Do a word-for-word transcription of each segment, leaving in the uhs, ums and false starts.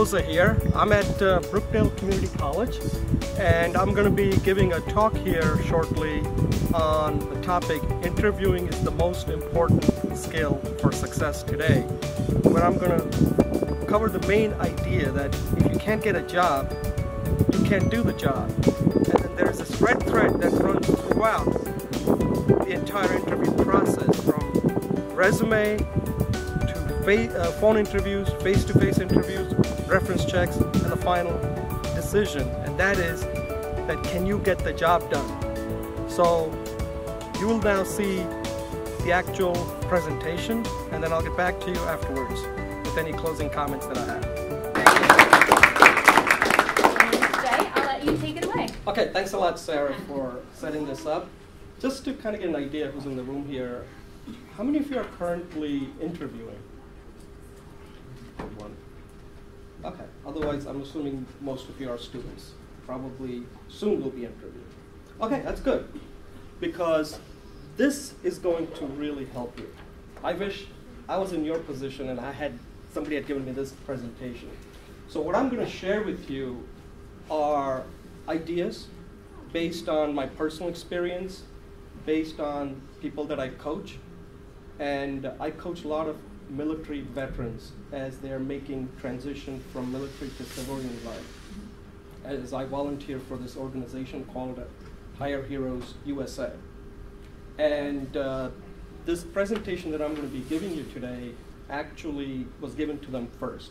Oza here. I'm at uh, Brookdale Community College, and I'm going to be giving a talk here shortly on the topic, interviewing is the most important skill for success today, where I'm going to cover the main idea that if you can't get a job, you can't do the job. And then there's this red thread that runs throughout the entire interview process, from resume, Uh, phone interviews, face-to-face interviews, reference checks, and the final decision. And that is that can you get the job done? So you will now see the actual presentation, and then I'll get back to you afterwards with any closing comments that I have. Jay, I'll let you take it away. Okay, thanks a lot, Sarah, for setting this up. Just to kind of get an idea who's in the room here, how many of you are currently interviewing? One. Okay, otherwise I'm assuming most of you are students. Probably soon will be interviewed. Okay, that's good, because this is going to really help you. I wish I was in your position and I had somebody had given me this presentation. So what I'm going to share with you are ideas based on my personal experience, based on people that I coach, and I coach a lot of military veterans as they're making transition from military to civilian life. As I volunteer for this organization called Hire Heroes U S A. And uh, this presentation that I'm going to be giving you today actually was given to them first,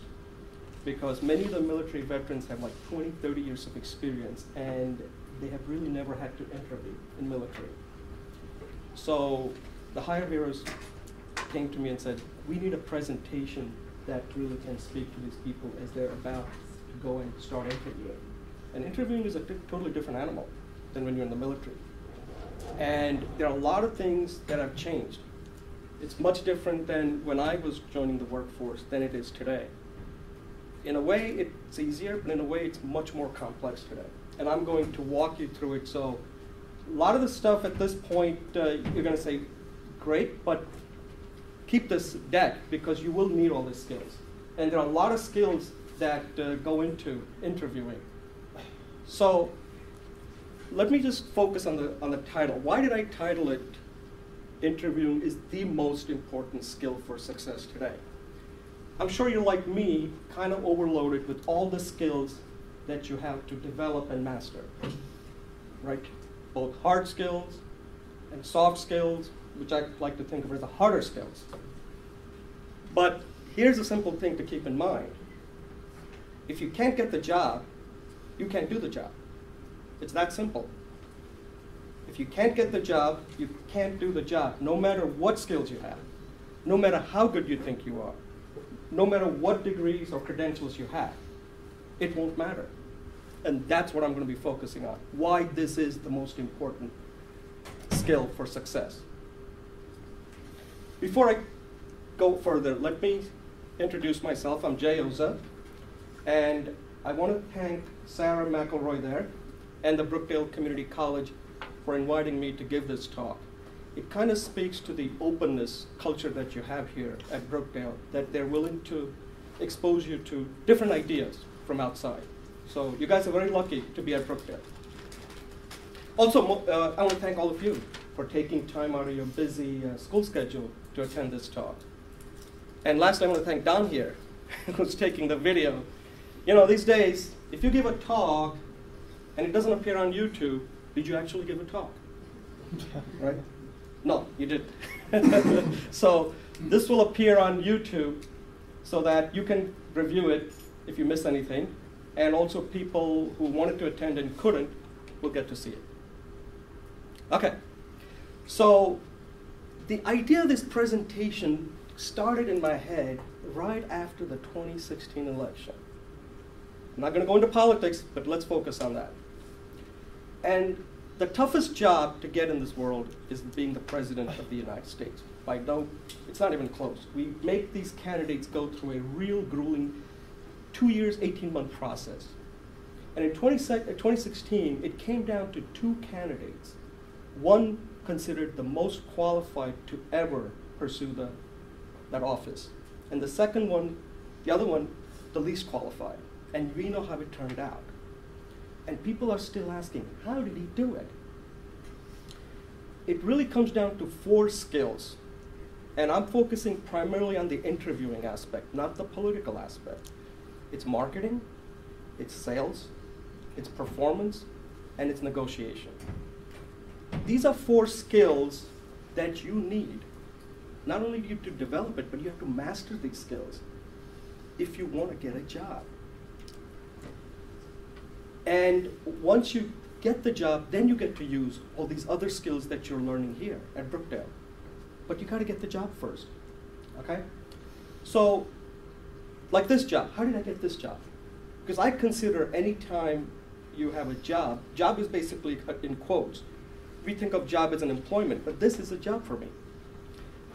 because many of the military veterans have like twenty, thirty years of experience, and they have really never had to interview in military. So the Hire Heroes came to me and said, we need a presentation that really can speak to these people as they're about to go and start interviewing. And interviewing is a totally different animal than when you're in the military. And there are a lot of things that have changed. It's much different than when I was joining the workforce than it is today. In a way, it's easier, but in a way, it's much more complex today. And I'm going to walk you through it. So a lot of the stuff at this point, uh, you're going to say, great, but keep this deck, because you will need all these skills. And there are a lot of skills that uh, go into interviewing. So let me just focus on the, on the title. Why did I title it, Interviewing is the Most Important Skill for Success Today? I'm sure you're like me, kind of overloaded with all the skills that you have to develop and master, right? Both hard skills and soft skills, which I like to think of as the harder skills. But here's a simple thing to keep in mind. If you can't get the job, you can't do the job. It's that simple. If you can't get the job, you can't do the job, no matter what skills you have, no matter how good you think you are, no matter what degrees or credentials you have, it won't matter. And that's what I'm going to be focusing on, why this is the most important skill for success. Before I go further, let me introduce myself. I'm Jay Oza, and I want to thank Sarah McElroy there and the Brookdale Community College for inviting me to give this talk. It kind of speaks to the openness culture that you have here at Brookdale, that they're willing to expose you to different ideas from outside. So you guys are very lucky to be at Brookdale. Also, uh, I want to thank all of you for taking time out of your busy uh, school schedule to attend this talk. And last, I want to thank Don here, who's taking the video. You know, these days, if you give a talk and it doesn't appear on YouTube, did you actually give a talk? Right? No, you didn't. So this will appear on YouTube so that you can review it if you miss anything. And also people who wanted to attend and couldn't will get to see it. Okay. So the idea of this presentation started in my head right after the twenty sixteen election. I'm not going to go into politics, but let's focus on that. And the toughest job to get in this world is being the president of the United States. By no, it's not even close. We make these candidates go through a real grueling two years, eighteen month process. And in twenty sixteen, it came down to two candidates. One considered the most qualified to ever pursue the, that office. And the second one, the other one the least qualified. And we know how it turned out. And people are still asking, how did he do it? It really comes down to four skills. And I'm focusing primarily on the interviewing aspect, not the political aspect. It's marketing, it's sales, it's performance, and it's negotiation. These are four skills that you need. Not only do you have to develop it, but you have to master these skills if you want to get a job. And once you get the job, then you get to use all these other skills that you're learning here at Brookdale. But you got to get the job first, okay? So, like this job, how did I get this job? Because I consider any time you have a job, job is basically in quotes. We think of job as an employment, but this is a job for me.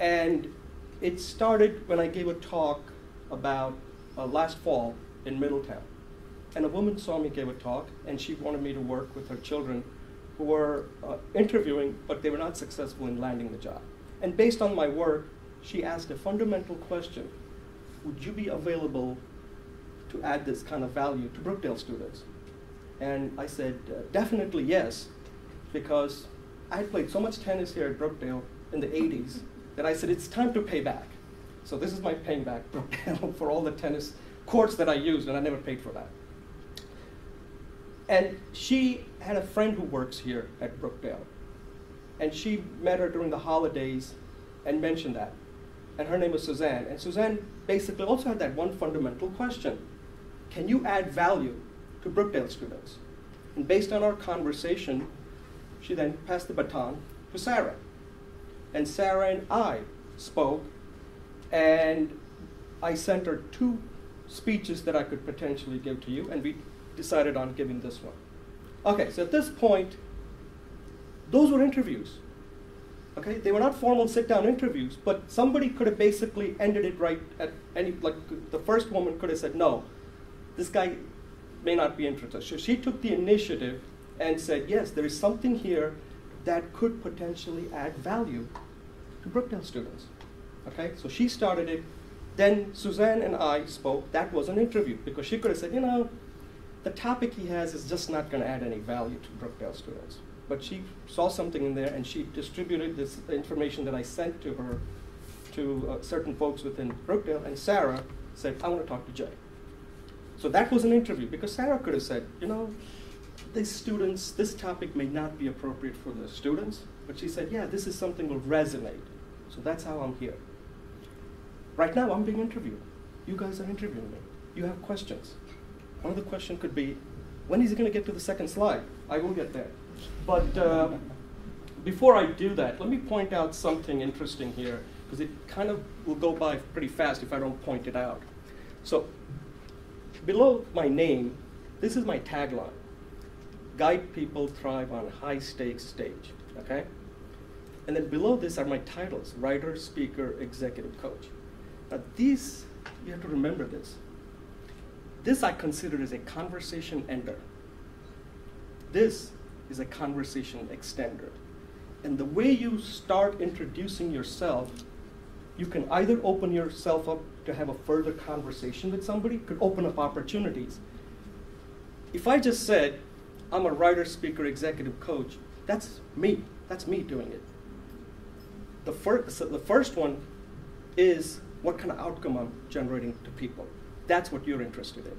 And it started when I gave a talk about uh, last fall in Middletown. And a woman saw me give a talk, and she wanted me to work with her children who were uh, interviewing, but they were not successful in landing the job. And based on my work, she asked a fundamental question. Would you be available to add this kind of value to Brookdale students? And I said, uh, definitely yes, because I played so much tennis here at Brookdale in the eighties that I said, it's time to pay back. So this is my paying back, Brookdale, for all the tennis courts that I used, and I never paid for that. And she had a friend who works here at Brookdale. And she met her during the holidays and mentioned that. And her name was Suzanne. And Suzanne basically also had that one fundamental question. Can you add value to Brookdale students? And based on our conversation, she then passed the baton to Sarah. And Sarah and I spoke. And I sent her two speeches that I could potentially give to you. And we decided on giving this one. OK, so at this point, those were interviews. Okay? They were not formal sit-down interviews, but somebody could have basically ended it right at any, like the first woman could have said, no, this guy may not be interested. So she took the initiative and said, yes, there is something here that could potentially add value to Brookdale students. Okay? So she started it. Then Suzanne and I spoke. That was an interview, because she could have said, you know, the topic he has is just not going to add any value to Brookdale students. But she saw something in there, and she distributed this information that I sent to her to uh, certain folks within Brookdale. And Sarah said, I want to talk to Jay. So that was an interview, because Sarah could have said, you know, these students, this topic may not be appropriate for the students. But she said, yeah, this is something that will resonate. So that's how I'm here. Right now, I'm being interviewed. You guys are interviewing me. You have questions. One of the questions could be, when is he going to get to the second slide? I will get there. But uh, before I do that, let me point out something interesting here, because it kind of will go by pretty fast if I don't point it out. So below my name, this is my tagline. Guide people thrive on high stakes stage, OK? And then below this are my titles, writer, speaker, executive coach. Now these, you have to remember this. This I consider as a conversation ender. This is a conversation extender. And the way you start introducing yourself, you can either open yourself up to have a further conversation with somebody, could open up opportunities. If I just said, I'm a writer, speaker, executive coach, that's me. That's me doing it. The, fir so the first one is what kind of outcome I'm generating to people. That's what you're interested in,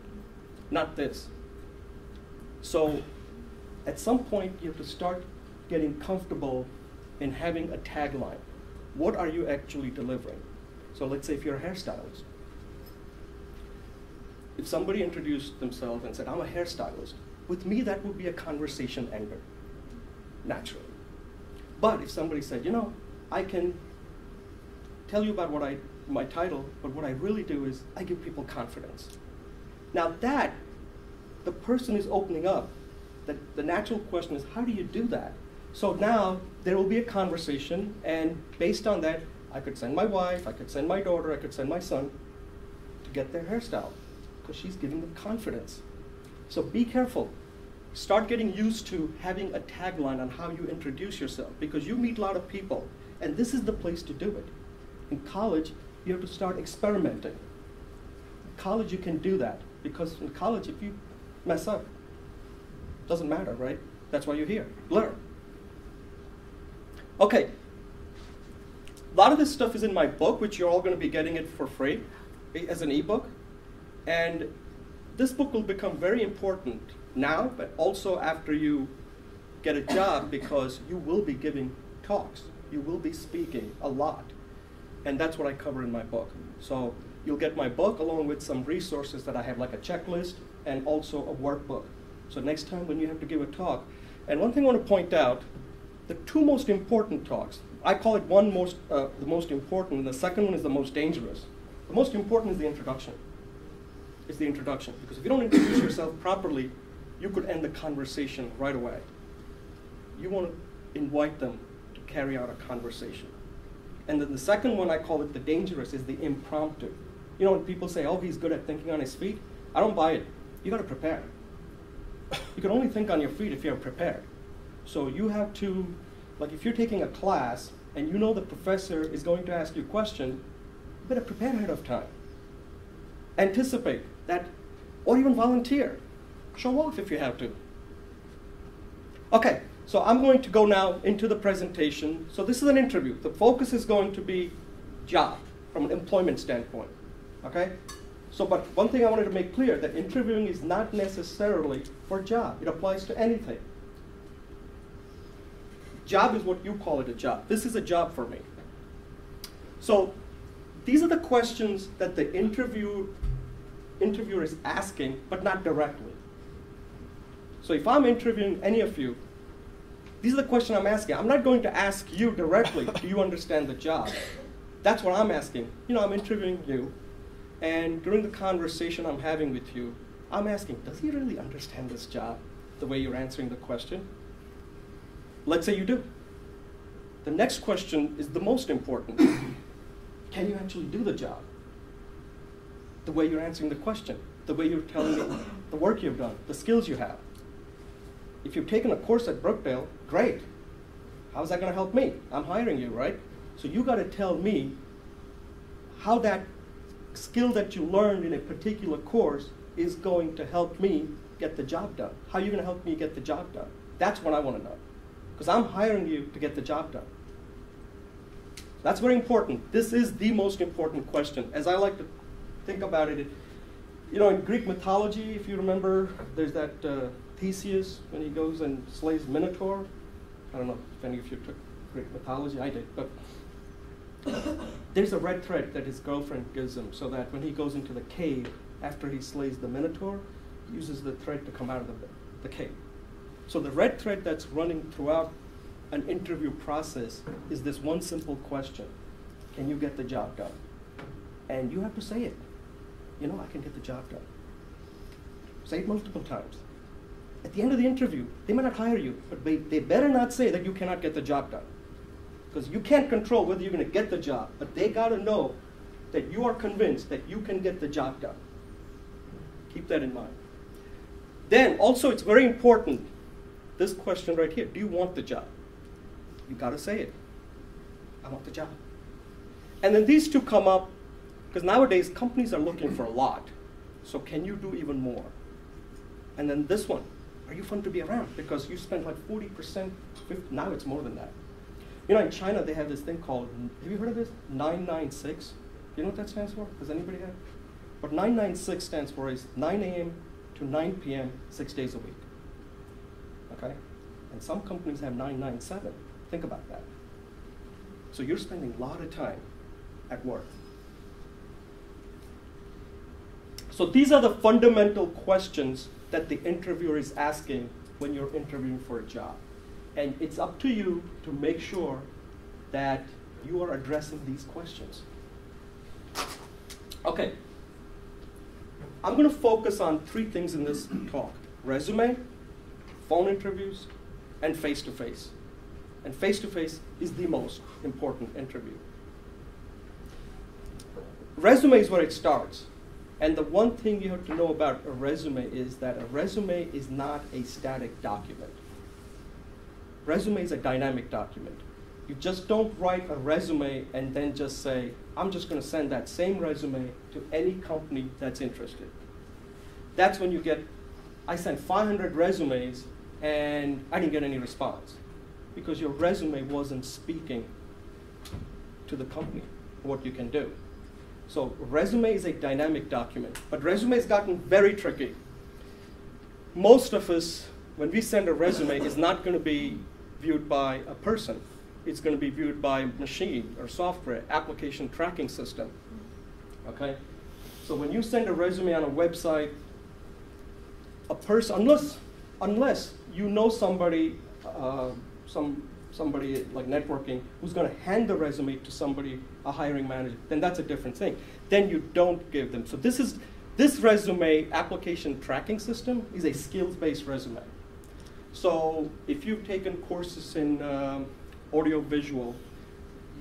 not this. So at some point, you have to start getting comfortable in having a tagline. What are you actually delivering? So let's say if you're a hairstylist. If somebody introduced themselves and said, I'm a hairstylist, with me, that would be a conversation ender, naturally. But if somebody said, you know, I can tell you about what I, my title, but what I really do is I give people confidence. Now that, the person is opening up. The, the natural question is, how do you do that? So now there will be a conversation, and based on that, I could send my wife, I could send my daughter, I could send my son to get their hairstyle, because she's giving them confidence. So be careful. Start getting used to having a tagline on how you introduce yourself, because you meet a lot of people, and this is the place to do it. In college, you have to start experimenting. college you can do that, because in college if you mess up, doesn't matter, right? That's why you're here, learn. Okay, a lot of this stuff is in my book, which you're all gonna be getting it for free as an ebook. And this book will become very important now, but also after you get a job, because you will be giving talks. You will be speaking a lot. And that's what I cover in my book. So you'll get my book along with some resources that I have, like a checklist and also a workbook. So next time when you have to give a talk, and one thing I want to point out, the two most important talks, I call it one most, uh, the most important, and the second one is the most dangerous. The most important is the introduction. It's the introduction, because if you don't introduce yourself properly, you could end the conversation right away. You want to invite them to carry out a conversation. And then the second one, I call it the dangerous, is the impromptu. You know, when people say, oh, he's good at thinking on his feet, I don't buy it. You got to prepare. You can only think on your feet if you're prepared. So you have to, like if you're taking a class and you know the professor is going to ask you a question, you better prepare ahead of time. Anticipate that, or even volunteer. Show off if you have to. Okay, so I'm going to go now into the presentation. So this is an interview. The focus is going to be job from an employment standpoint, okay? So, but one thing I wanted to make clear, that interviewing is not necessarily for job. It applies to anything. Job is what you call it, a job. This is a job for me. So these are the questions that the interview, interviewer is asking, but not directly. So if I'm interviewing any of you, these are the questions I'm asking. I'm not going to ask you directly, do you understand the job? That's what I'm asking. You know, I'm interviewing you, and during the conversation I'm having with you, I'm asking, does he really understand this job, the way you're answering the question? Let's say you do. The next question is the most important. Can you actually do the job? The way you're answering the question, the way you're telling me the work you've done, the skills you have. If you've taken a course at Brookdale, great. How's that gonna help me? I'm hiring you, right? So you gotta tell me how that skill that you learned in a particular course is going to help me get the job done. How are you gonna help me get the job done? That's what I wanna know, because I'm hiring you to get the job done. That's very important. This is the most important question. As I like to think about it, it you know, in Greek mythology, if you remember, there's that uh, Theseus, when he goes and slays Minotaur. I don't know if any of you took Greek mythology, I did, but there's a red thread that his girlfriend gives him, so that when he goes into the cave, after he slays the Minotaur, he uses the thread to come out of the, the cave. So the red thread that's running throughout an interview process is this one simple question. Can you get the job done? And you have to say it. You know, I can get the job done. Say it multiple times. At the end of the interview, they may not hire you, but they, they better not say that you cannot get the job done. Because you can't control whether you're gonna get the job, but they gotta know that you are convinced that you can get the job done. Keep that in mind. Then also, it's very important, this question right here, do you want the job? You gotta say it. I want the job. And then these two come up, because nowadays companies are looking for a lot. So can you do even more? And then this one, are you fun to be around? Because you spend like forty percent, now it's more than that. You know, in China they have this thing called, have you heard of this? nine nine six. You know what that stands for? Does anybody have? What nine nine six stands for is nine A M to nine P M, six days a week. Okay? And some companies have nine nine seven. Think about that. So you're spending a lot of time at work. So these are the fundamental questions that the interviewer is asking when you're interviewing for a job. And it's up to you to make sure that you are addressing these questions. Okay. I'm gonna focus on three things in this talk. Resume, phone interviews, and face-to-face. And face-to-face is the most important interview. Resume is where it starts. And the one thing you have to know about a resume is that a resume is not a static document. Resume is a dynamic document. You just don't write a resume and then just say, I'm just going to send that same resume to any company that's interested. That's when you get, I sent five hundred resumes and I didn't get any response because your resume wasn't speaking to the company, what you can do. So resume is a dynamic document, but resume has gotten very tricky. Most of us, when we send a resume, it's not going to be viewed by a person. It's going to be viewed by machine or software, application tracking system, okay? So when you send a resume on a website, a person, unless, unless you know somebody, uh, some, somebody like networking, who's going to hand the resume to somebody, a hiring manager, then that's a different thing. Then you don't give them. So this is, this resume application tracking system is a skills-based resume. So if you've taken courses in, um, audio-visual,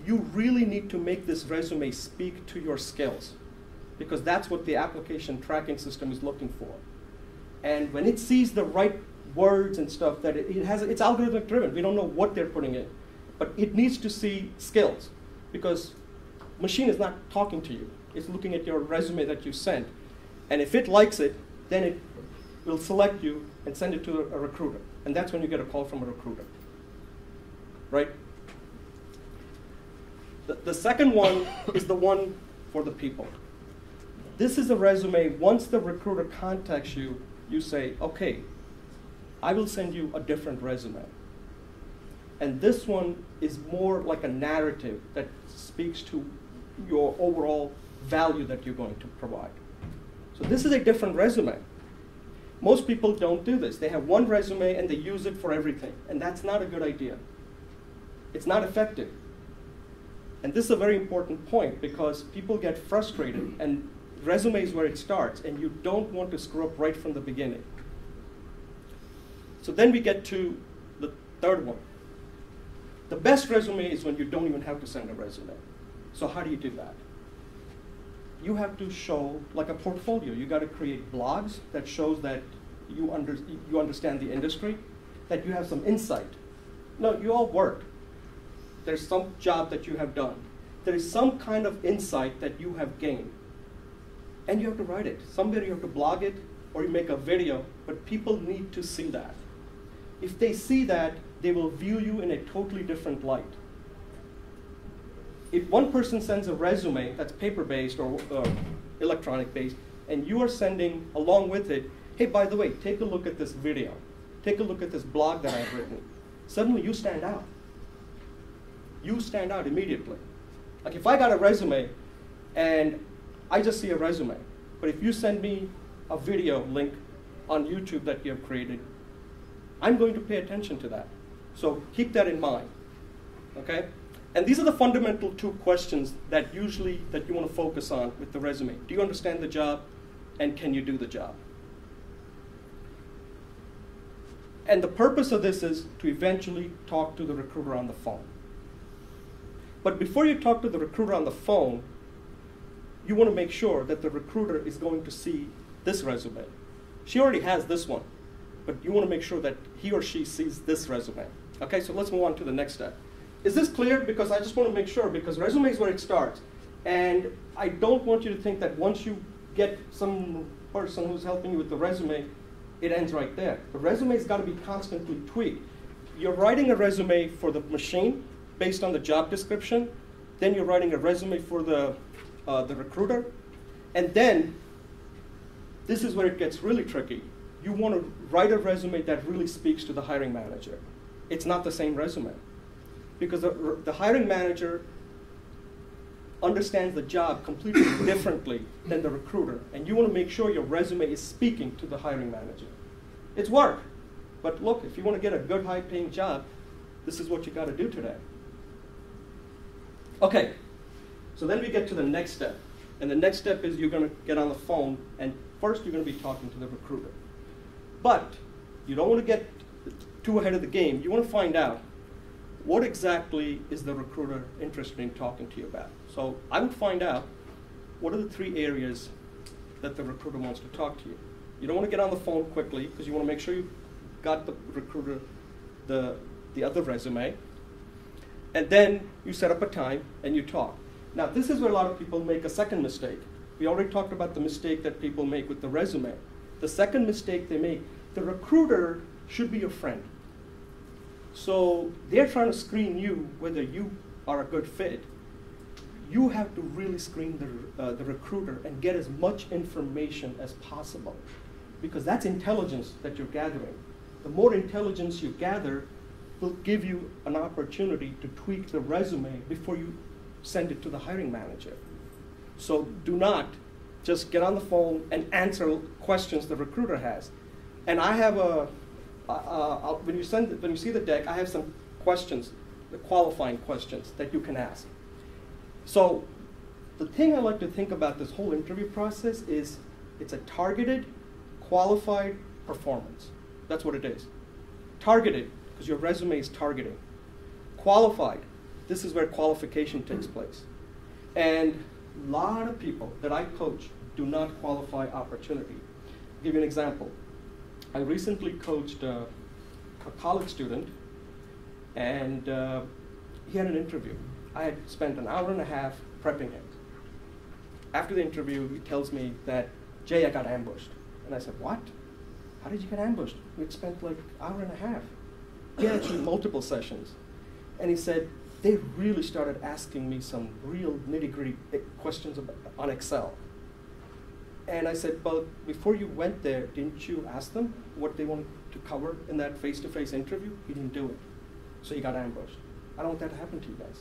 you really need to make this resume speak to your skills because that's what the application tracking system is looking for. And when it sees the right words and stuff, that it, it has, it's algorithmic driven. We don't know what they're putting in, but it needs to see skills because machine is not talking to you. It's looking at your resume that you sent. And if it likes it, then it will select you and send it to a, a recruiter. And that's when you get a call from a recruiter. Right? The, the second one is the one for the people. This is a resume. Once the recruiter contacts you, you say, okay, I will send you a different resume. And this one is more like a narrative that speaks to your overall value that you're going to provide. So this is a different resume. Most people don't do this. They have one resume and they use it for everything. And that's not a good idea. It's not effective. And this is a very important point because people get frustrated and resume is where it starts and you don't want to screw up right from the beginning. So then we get to the third one. The best resume is when you don't even have to send a resume. So how do you do that? You have to show like a portfolio. You got to create blogs that shows that you, under, you understand the industry, that you have some insight. No, you all work. There's some job that you have done. There is some kind of insight that you have gained. And you have to write it. Somewhere you have to blog it or you make a video, but people need to see that. If they see that, they will view you in a totally different light. If one person sends a resume that's paper-based or uh, electronic-based, and you are sending along with it, hey, by the way, take a look at this video. Take a look at this blog that I've written. Suddenly you stand out. You stand out immediately. Like if I got a resume and I just see a resume, but if you send me a video link on YouTube that you have created, I'm going to pay attention to that. So keep that in mind, okay? And these are the fundamental two questions that usually that you want to focus on with the resume. Do you understand the job and can you do the job? And the purpose of this is to eventually talk to the recruiter on the phone. But before you talk to the recruiter on the phone, you want to make sure that the recruiter is going to see this resume. She already has this one, but you want to make sure that he or she sees this resume. Okay, so let's move on to the next step. Is this clear? Because I just want to make sure, because resume is where it starts. And I don't want you to think that once you get some person who's helping you with the resume, it ends right there. The resume's got to be constantly tweaked. You're writing a resume for the machine, based on the job description, then you're writing a resume for the, uh, the recruiter, and then this is where it gets really tricky. You want to write a resume that really speaks to the hiring manager. It's not the same resume because the, the hiring manager understands the job completely differently than the recruiter, and you want to make sure your resume is speaking to the hiring manager. It's work, but look, if you want to get a good high-paying job, this is what you got to do today. Okay, so then we get to the next step. And the next step is you're going to get on the phone, and first you're going to be talking to the recruiter. But you don't want to get too ahead of the game. You want to find out what exactly is the recruiter interested in talking to you about. So I would find out what are the three areas that the recruiter wants to talk to you. You don't want to get on the phone quickly because you want to make sure you got the recruiter the, the other resume. and then you set up a time and you talk. Now, this is where a lot of people make a second mistake. We already talked about the mistake that people make with the resume. The second mistake they make, the recruiter should be your friend. So they're trying to screen you whether you are a good fit. You have to really screen the, uh, the recruiter and get as much information as possible, because that's intelligence that you're gathering. The more intelligence you gather will give you an opportunity to tweak the resume before you send it to the hiring manager. So do not just get on the phone and answer questions the recruiter has. And I have a, a, a when, you send the, when you see the deck, I have some questions, the qualifying questions that you can ask. So the thing I like to think about this whole interview process is it's a targeted, qualified performance. That's what it is. Targeted, because your resume is targeting. Qualified, this is where qualification takes place. And a lot of people that I coach do not qualify opportunity. I'll give you an example. I recently coached uh, a college student, and uh, he had an interview. I had spent an hour and a half prepping him. After the interview, he tells me that, Jay, I got ambushed. And I said, what? How did you get ambushed? We'd spent like an hour and a half. He had actually multiple sessions. And he said, they really started asking me some real nitty-gritty questions about, on Excel. And I said, well, before you went there, didn't you ask them what they wanted to cover in that face-to-face interview? You didn't do it. So you got ambushed. I don't want that to happen to you guys.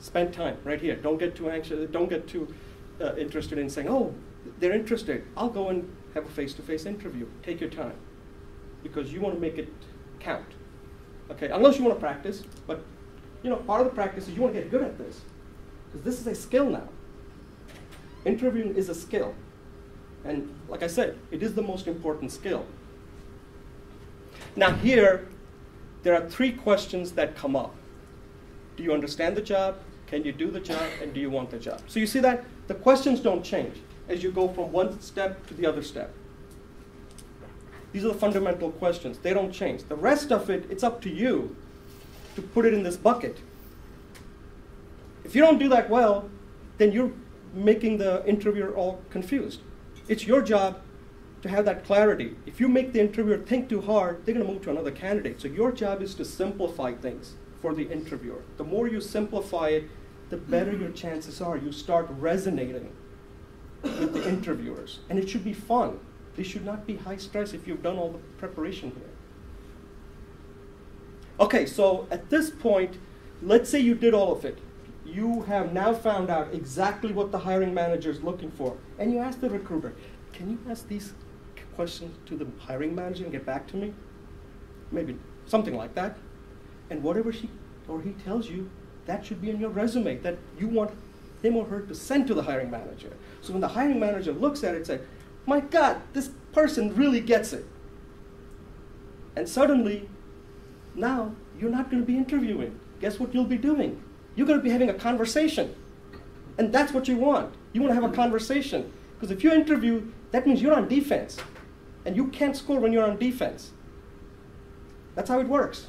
Spend time right here. Don't get too anxious. Don't get too uh, interested in saying, oh, they're interested. I'll go and have a face-to-face interview. Take your time, because you want to make it count. Okay, unless you want to practice, but you know, part of the practice is you want to get good at this, because this is a skill now. Interviewing is a skill, and like I said, it is the most important skill. Now here, there are three questions that come up. Do you understand the job? Can you do the job? And do you want the job? So you see that the questions don't change as you go from one step to the other step. These are the fundamental questions. They don't change. The rest of it, it's up to you to put it in this bucket. If you don't do that well, then you're making the interviewer all confused. It's your job to have that clarity. If you make the interviewer think too hard, they're going to move to another candidate. So your job is to simplify things for the interviewer. The more you simplify it, the better your chances are. You start resonating with the interviewers. And it should be fun. This should not be high stress if you've done all the preparation here. Okay, so at this point, let's say you did all of it. You have now found out exactly what the hiring manager is looking for. And you ask the recruiter, can you ask these questions to the hiring manager and get back to me? Maybe something like that. And whatever she or he tells you, that should be in your resume that you want him or her to send to the hiring manager. So when the hiring manager looks at it, says, my God, this person really gets it. And suddenly, now you're not going to be interviewing. Guess what you'll be doing? You're going to be having a conversation. And that's what you want. You want to have a conversation. Because if you interview, that means you're on defense. And you can't score when you're on defense. That's how it works.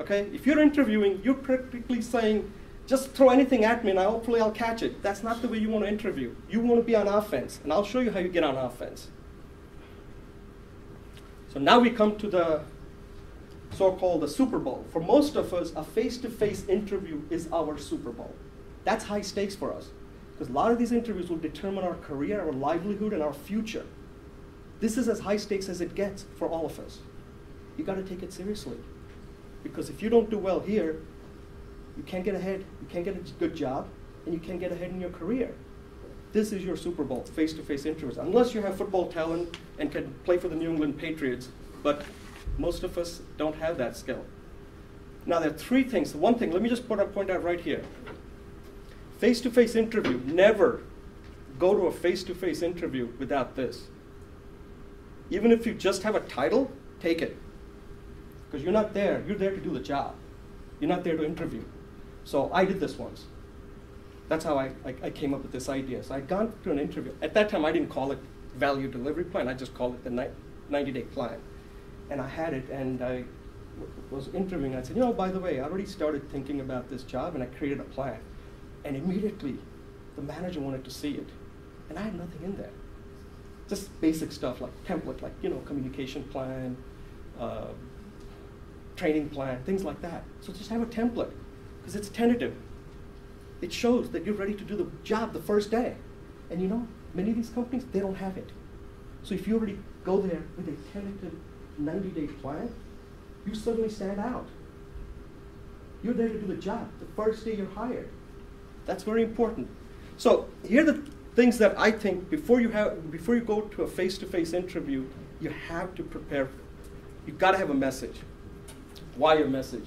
Okay? If you're interviewing, you're practically saying, just throw anything at me and I'll, hopefully I'll catch it. That's not the way you want to interview. You want to be on offense, and I'll show you how you get on offense. So now we come to the so-called the Super Bowl. For most of us, a face-to-face interview is our Super Bowl. That's high stakes for us, because a lot of these interviews will determine our career, our livelihood, and our future. This is as high stakes as it gets for all of us. You've got to take it seriously. Because if you don't do well here, you can't get ahead, you can't get a good job, and you can't get ahead in your career. This is your Super Bowl, face-to-face interviews, unless you have football talent and can play for the New England Patriots, but most of us don't have that skill. Now there are three things. One thing, let me just put a point out right here. Face-to-face interview, never go to a face-to-face interview without this. Even if you just have a title, take it. Because you're not there, you're there to do the job. You're not there to interview. So I did this once. That's how I, I, I came up with this idea. So I'd gone to an interview. At that time, I didn't call it value delivery plan. I just called it the ninety-day plan. And I had it, and I was interviewing, I said, you know, by the way, I already started thinking about this job, and I created a plan. And immediately, the manager wanted to see it. And I had nothing in there. Just basic stuff like template, like, you know, communication plan, uh, training plan, things like that. So just have a template, because it's tentative. It shows that you're ready to do the job the first day. And you know, many of these companies, they don't have it. So if you already go there with a tentative ninety day plan, you suddenly stand out. You're there to do the job the first day you're hired. That's very important. So here are the things that I think before you have, before you go to a face-to-face interview, you have to prepare. You've got to have a message. Why your message?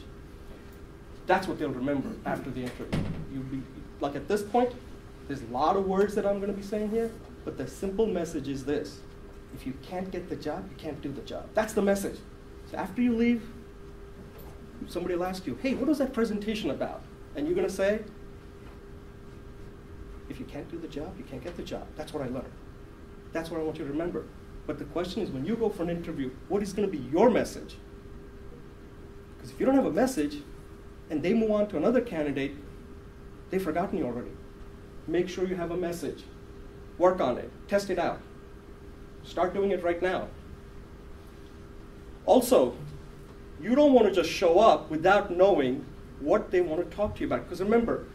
That's what they'll remember after the interview. You'll be, like at this point, there's a lot of words that I'm going to be saying here, but the simple message is this. If you can't get the job, you can't do the job. That's the message. So after you leave, somebody will ask you, hey, what was that presentation about? And you're going to say, if you can't do the job, you can't get the job. That's what I learned. That's what I want you to remember. But the question is, when you go for an interview, what is going to be your message? Because if you don't have a message, and they move on to another candidate, they've forgotten you already. Make sure you have a message. Work on it. Test it out. Start doing it right now. Also, you don't want to just show up without knowing what they want to talk to you about. Because remember,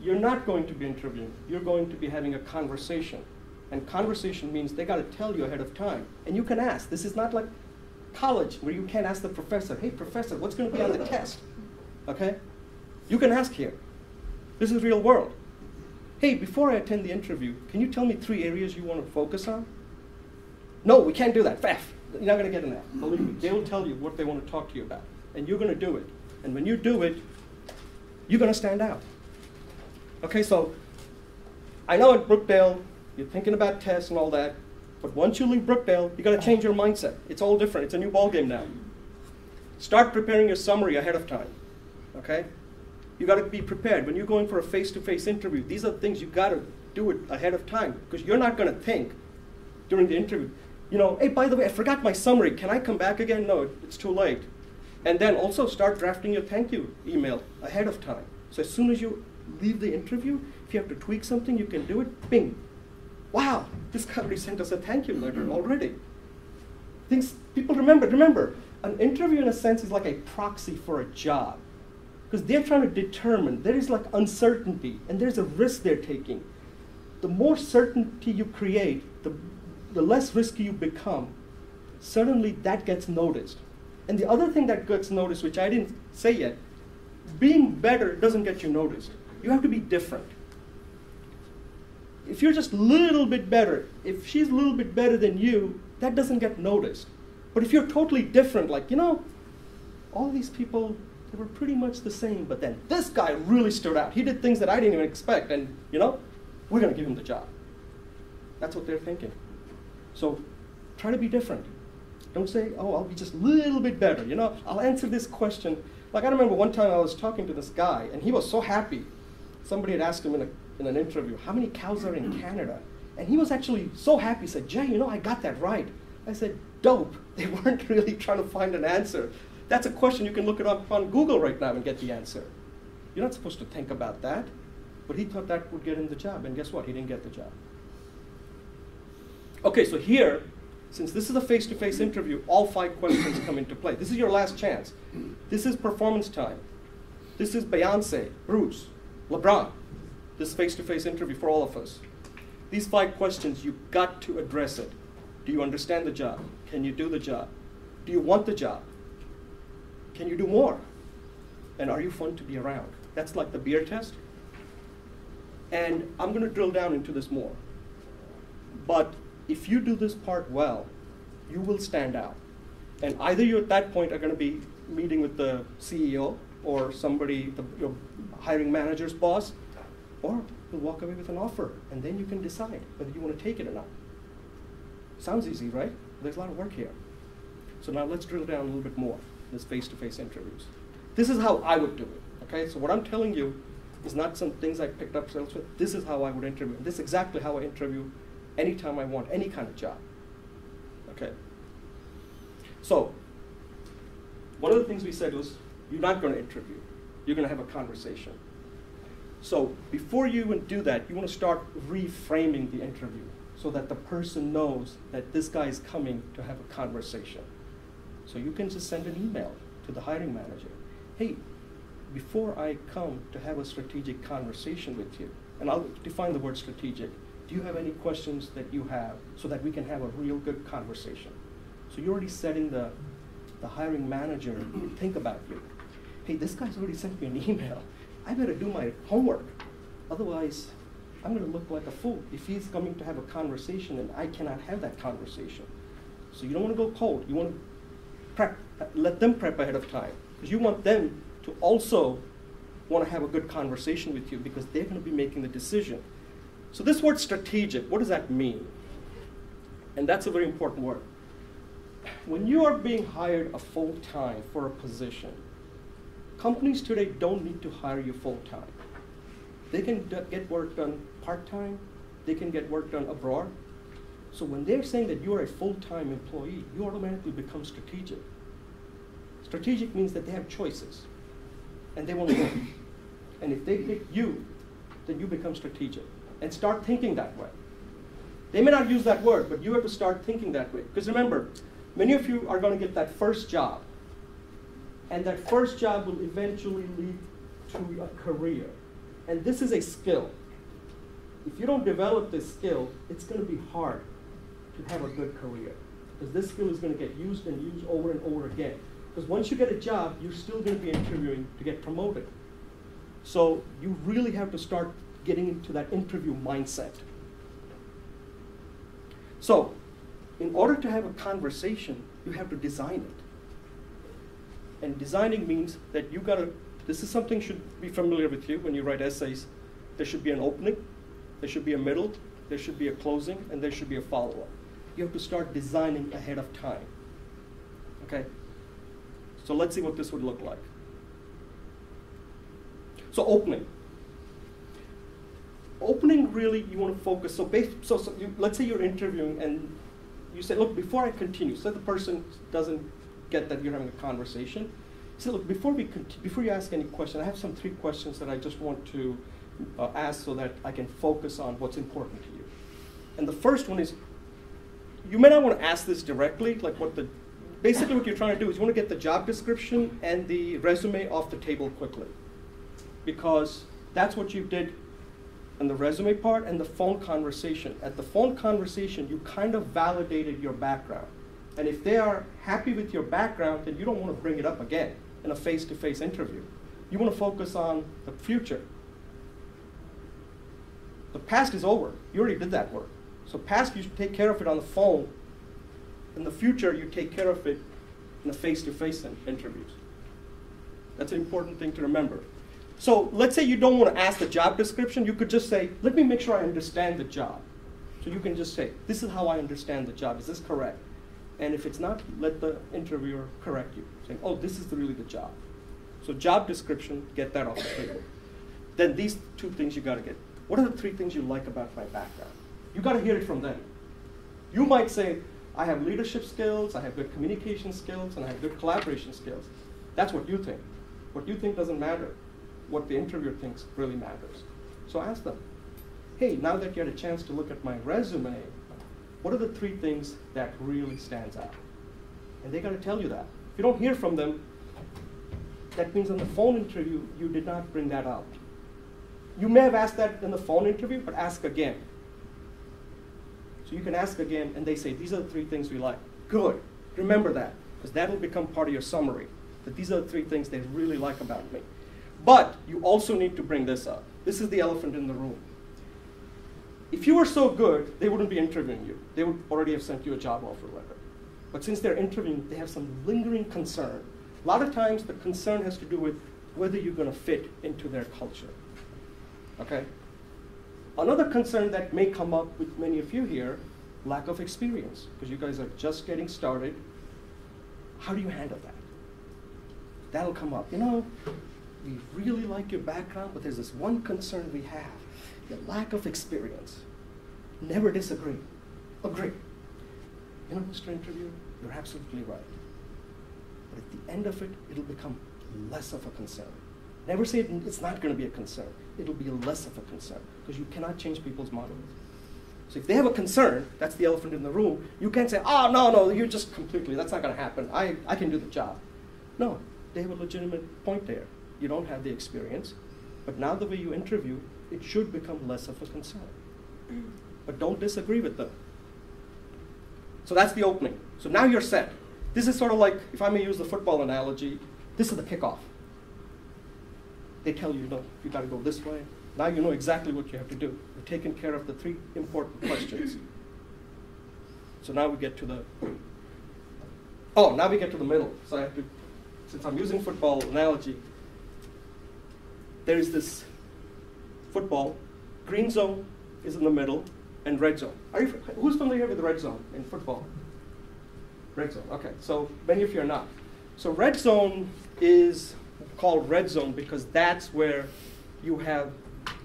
you're not going to be interviewing. You're going to be having a conversation. And conversation means they got to tell you ahead of time. And you can ask. This is not like college where you can't ask the professor, hey, professor, what's going to be on the test? Okay? You can ask here. This is real world. Hey, before I attend the interview, can you tell me three areas you want to focus on? No, we can't do that. Faff. You're not going to get an F. Believe me. They'll tell you what they want to talk to you about. And you're going to do it. And when you do it, you're going to stand out. Okay, so I know at Brookdale, you're thinking about tests and all that. But once you leave Brookdale, you've got to change your mindset. It's all different. It's a new ballgame now. Start preparing your summary ahead of time. Okay? You've got to be prepared. When you're going for a face-to-face interview, these are things you've got to do it ahead of time, because you're not going to think during the interview, you know, hey, by the way, I forgot my summary. Can I come back again? No, it's too late. And then also start drafting your thank you email ahead of time. So as soon as you leave the interview, if you have to tweak something, you can do it. Bing. Wow, this company sent us a thank you letter already. Things people remember. Remember, an interview in a sense is like a proxy for a job. Because they're trying to determine, there is like uncertainty, and there's a risk they're taking. The more certainty you create, the, the less risky you become. Suddenly that gets noticed. And the other thing that gets noticed, which I didn't say yet, being better doesn't get you noticed. You have to be different. If you're just a little bit better, if she's a little bit better than you, that doesn't get noticed. But if you're totally different, like, you know, all these people, they were pretty much the same, but then this guy really stood out. He did things that I didn't even expect, and you know, we're going to give him the job. That's what they're thinking. So try to be different. Don't say, oh, I'll be just a little bit better. You know, I'll answer this question. Like I remember one time I was talking to this guy, and he was so happy. Somebody had asked him in, a, in an interview, how many cows are in Canada? And he was actually so happy. He said, Jay, you know, I got that right. I said, dope. They weren't really trying to find an answer. That's a question you can look it up on Google right now and get the answer. You're not supposed to think about that. But he thought that would get him the job. And guess what? He didn't get the job. OK, so here, since this is a face-to-face interview, all five questions come into play. This is your last chance. This is performance time. This is Beyonce, Bruce, LeBron. This face-to-face interview for all of us. These five questions, you've got to address it. Do you understand the job? Can you do the job? Do you want the job? Can you do more? And are you fun to be around? That's like the beer test. And I'm going to drill down into this more. But if you do this part well, you will stand out. And either you at that point are going to be meeting with the C E O or somebody, the, your hiring manager's boss, or you'll walk away with an offer. And then you can decide whether you want to take it or not. Sounds easy, right? There's a lot of work here. So now let's drill down a little bit more. This face-to-face interviews. This is how I would do it, okay? So what I'm telling you is not some things I picked up elsewhere. This is how I would interview. This is exactly how I interview anytime I want, any kind of job, okay? So one of the things we said was, you're not going to interview. You're going to have a conversation. So before you even do that, you want to start reframing the interview so that the person knows that this guy is coming to have a conversation. So you can just send an email to the hiring manager. Hey, before I come to have a strategic conversation with you, and I'll define the word strategic, do you have any questions that you have so that we can have a real good conversation? So you're already setting the, the hiring manager to think about you. Hey, this guy's already sent me an email. I better do my homework. Otherwise, I'm going to look like a fool if he's coming to have a conversation and I cannot have that conversation. So you don't want to go cold. You want to prep, let them prep ahead of time, because you want them to also want to have a good conversation with you, because they're going to be making the decision. So this word strategic, what does that mean? And that's a very important word. When you are being hired a full-time for a position, companies today don't need to hire you full-time. They can get work done part-time. They can get work done abroad. So when they're saying that you're a full-time employee, you automatically become strategic. Strategic means that they have choices, and they want to work. And if they pick you, then you become strategic. And start thinking that way. They may not use that word, but you have to start thinking that way. Because remember, many of you are going to get that first job. And that first job will eventually lead to a career. And this is a skill. If you don't develop this skill, it's going to be hard to have a good career. Because this skill is going to get used and used over and over again. Because once you get a job, you're still going to be interviewing to get promoted. So you really have to start getting into that interview mindset. So in order to have a conversation, you have to design it. And designing means that you got to, this is something should be familiar with you when you write essays. There should be an opening, there should be a middle, there should be a closing, and there should be a follow-up. You have to start designing ahead of time. Okay? So let's see what this would look like. So opening. Opening, really, you want to focus. So, based, so, so you, let's say you're interviewing, and you say, look, before I continue, so the person doesn't get that you're having a conversation. You say, look, before, we before you ask any question, I have some three questions that I just want to uh, ask so that I can focus on what's important to you. And the first one is, you may not want to ask this directly, like what the, basically what you're trying to do is you want to get the job description and the resume off the table quickly. Because that's what you did and the resume part, and the phone conversation. At the phone conversation, you kind of validated your background. And if they are happy with your background, then you don't want to bring it up again in a face-to-face interview. You want to focus on the future. The past is over. You already did that work. So past, you should take care of it on the phone. In the future, you take care of it in the face-to-face interviews. That's an important thing to remember. So let's say you don't want to ask the job description. You could just say, let me make sure I understand the job. So you can just say, this is how I understand the job. Is this correct? And if it's not, let the interviewer correct you, saying, oh, this is really the job. So job description, get that off the table. Then these two things you got to get. What are the three things you like about my background? You got to hear it from them. You might say, I have leadership skills, I have good communication skills, and I have good collaboration skills. That's what you think. What you think doesn't matter. What the interviewer thinks really matters. So ask them, hey, now that you had a chance to look at my resume, what are the three things that really stands out? And they got to tell you that. If you don't hear from them, that means on the phone interview, you did not bring that out. You may have asked that in the phone interview, but ask again. So you can ask again, and they say, these are the three things we like. Good, remember that, because that will become part of your summary, that these are the three things they really like about me. But you also need to bring this up. This is the elephant in the room. If you were so good, they wouldn't be interviewing you. They would already have sent you a job offer letter. But since they're interviewing, they have some lingering concern. A lot of times, the concern has to do with whether you're going to fit into their culture. Okay? Another concern that may come up with many of you here, lack of experience, because you guys are just getting started. How do you handle that? That'll come up. You know, we really like your background, but there's this one concern we have, the lack of experience. Never disagree. Agree. You know, Mister Interviewer, you're absolutely right. But at the end of it, it'll become less of a concern. Never say it, it's not going to be a concern. It'll be less of a concern because you cannot change people's models. So if they have a concern, that's the elephant in the room. You can't say, oh, no, no, you're just completely, that's not going to happen. I, I can do the job. No, they have a legitimate point there. You don't have the experience. But now the way you interview, it should become less of a concern. But don't disagree with them. So that's the opening. So now you're set. This is sort of like, if I may use the football analogy, this is the kickoff. They tell you, no, you got to go this way. Now you know exactly what you have to do. You've taken care of the three important questions. So now we get to the, oh, now we get to the middle. So I have to, since I'm using football analogy, there is this football. Green zone is in the middle, and red zone. Are you, who's familiar with the red zone in football? Red zone, okay, so many of you are not. So red zone is called red zone because that's where you have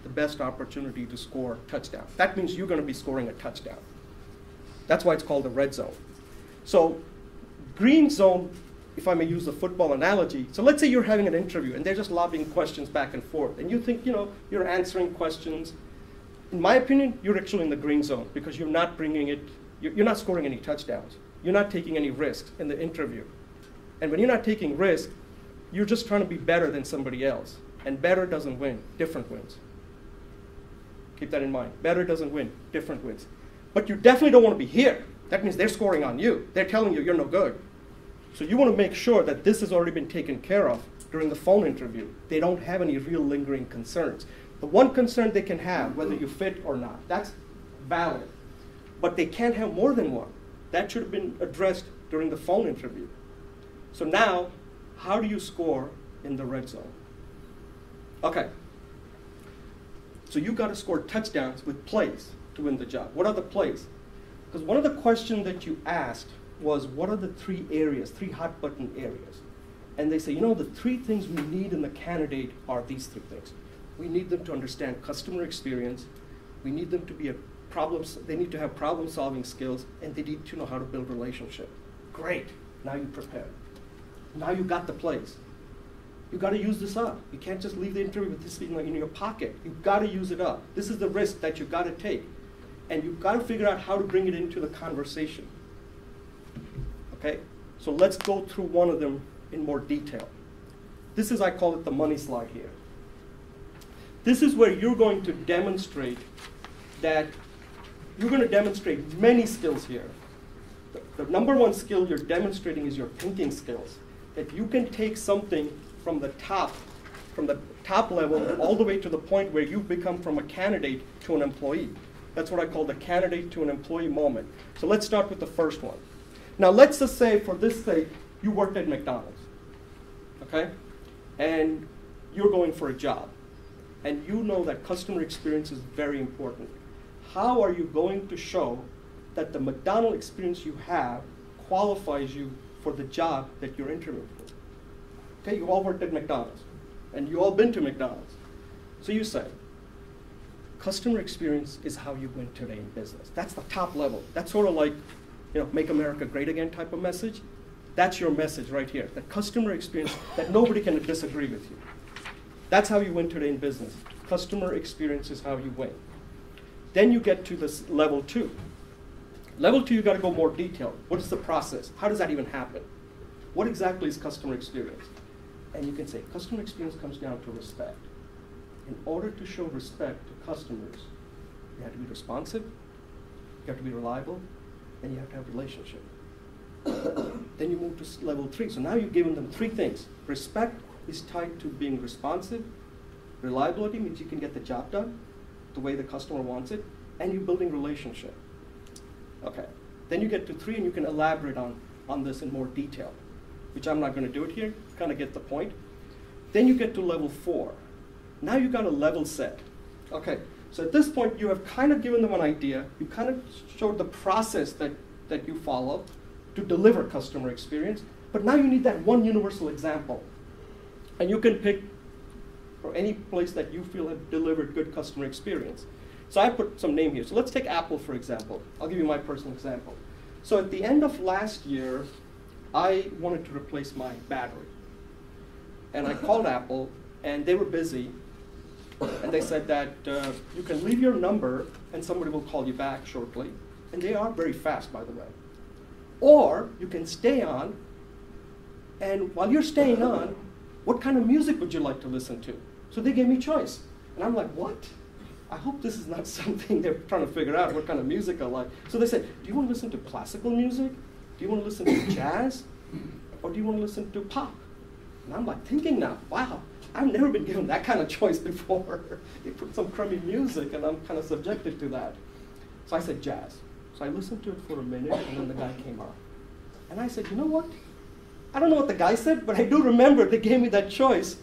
the best opportunity to score a touchdown. That means you're going to be scoring a touchdown. That's why it's called the red zone. So green zone, if I may use the football analogy, so let's say you're having an interview and they're just lobbing questions back and forth, and you think, you know, you're answering questions. In my opinion, you're actually in the green zone because you're not bringing it, you're not scoring any touchdowns. You're not taking any risks in the interview. And when you're not taking risks, you're just trying to be better than somebody else. And better doesn't win, different wins. Keep that in mind. Better doesn't win, different wins. But you definitely don't want to be here. That means they're scoring on you. They're telling you you're no good. So you want to make sure that this has already been taken care of during the phone interview. They don't have any real lingering concerns. The one concern they can have, whether you fit or not, that's valid. But they can't have more than one. That should have been addressed during the phone interview. So now, how do you score in the red zone? Okay, so you got to score touchdowns with plays to win the job. What are the plays? Because one of the questions that you asked was, what are the three areas, three hot button areas? And they say, you know, the three things we need in the candidate are these three things. We need them to understand customer experience. We need them to be a problem, they need to have problem solving skills, and they need to know how to build relationships. Great, now you prepared. Now you got the plays. You got to use this up. You can't just leave the interview with this thing in your pocket. You've got to use it up. This is the risk that you've got to take. And you've got to figure out how to bring it into the conversation. Okay? So let's go through one of them in more detail. This is, I call it the money slide here. This is where you're going to demonstrate that you're going to demonstrate many skills here. The, the number one skill you're demonstrating is your thinking skills. That you can take something from the top, from the top level all the way to the point where you become from a candidate to an employee. That's what I call the candidate to an employee moment. So let's start with the first one. Now let's just say, for this sake, you worked at McDonald's, okay? And you're going for a job. And you know that customer experience is very important. How are you going to show that the McDonald's experience you have qualifies you for the job that you're interviewing for? Okay, you all worked at McDonald's, and you all been to McDonald's. So you say, customer experience is how you win today in business. That's the top level. That's sort of like, you know, make America great again type of message. That's your message right here, that customer experience, that nobody can disagree with you. That's how you win today in business. Customer experience is how you win. Then you get to this level two. Level two, you got to go more detailed. What is the process? How does that even happen? What exactly is customer experience? And you can say, customer experience comes down to respect. In order to show respect to customers, you have to be responsive, you have to be reliable, and you have to have a relationship. Then you move to level three. So now you've given them three things. Respect is tied to being responsive. Reliability means you can get the job done the way the customer wants it, and you're building relationship. Okay, then you get to three, and you can elaborate on, on this in more detail, which I'm not going to do it here. You kind of get the point. Then you get to level four. Now you got a level set. Okay, so at this point, you have kind of given them an idea. You kind of showed the process that, that you follow to deliver customer experience. But now you need that one universal example. And you can pick for any place that you feel have delivered good customer experience. So I put some name here. So let's take Apple, for example. I'll give you my personal example. So at the end of last year, I wanted to replace my battery. And I called Apple, and they were busy. And they said that uh, you can leave your number, and somebody will call you back shortly. And they are very fast, by the way. Or you can stay on, and while you're staying on, what kind of music would you like to listen to? So they gave me choice. And I'm like, what? I hope this is not something they're trying to figure out, what kind of music I like. So they said, do you want to listen to classical music? Do you want to listen to jazz? Or do you want to listen to pop? And I'm like thinking now, wow, I've never been given that kind of choice before. They put some crummy music, and I'm kind of subjected to that. So I said jazz. So I listened to it for a minute, and then the guy came on. And I said, you know what? I don't know what the guy said, but I do remember they gave me that choice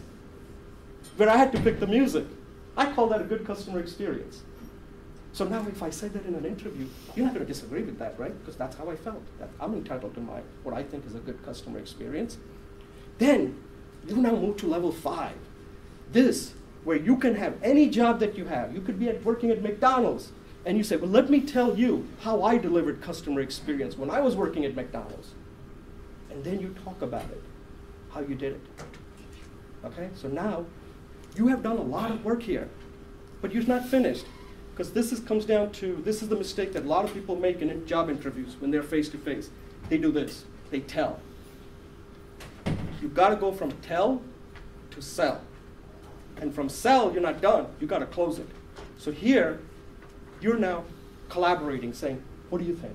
where I had to pick the music. I call that a good customer experience. So now if I say that in an interview, you're not going to disagree with that, right? Because that's how I felt. That I'm entitled to my, what I think is a good customer experience. Then you now move to level five. This, where you can have any job that you have. You could be at working at McDonald's. And you say, well, let me tell you how I delivered customer experience when I was working at McDonald's. And then you talk about it, how you did it. Okay? So now you have done a lot of work here, but you're not finished. Because this is, comes down to, this is the mistake that a lot of people make in job interviews when they're face-to-face. They do this, they tell. You've got to go from tell to sell. And from sell, you're not done, you've got to close it. So here, you're now collaborating, saying, what do you think?